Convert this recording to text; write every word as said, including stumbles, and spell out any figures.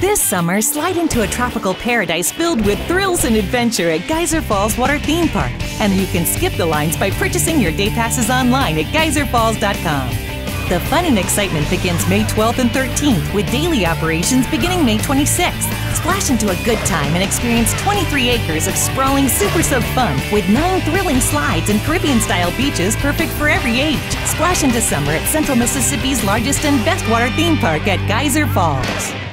This summer, slide into a tropical paradise filled with thrills and adventure at Geyser Falls Water Theme Park. And you can skip the lines by purchasing your day passes online at geyser falls dot com. The fun and excitement begins May twelfth and thirteenth, with daily operations beginning May twenty-sixth. Splash into a good time and experience twenty-three acres of sprawling super sub fun with nine thrilling slides and Caribbean-style beaches perfect for every age. Splash into summer at Central Mississippi's largest and best water theme park at Geyser Falls.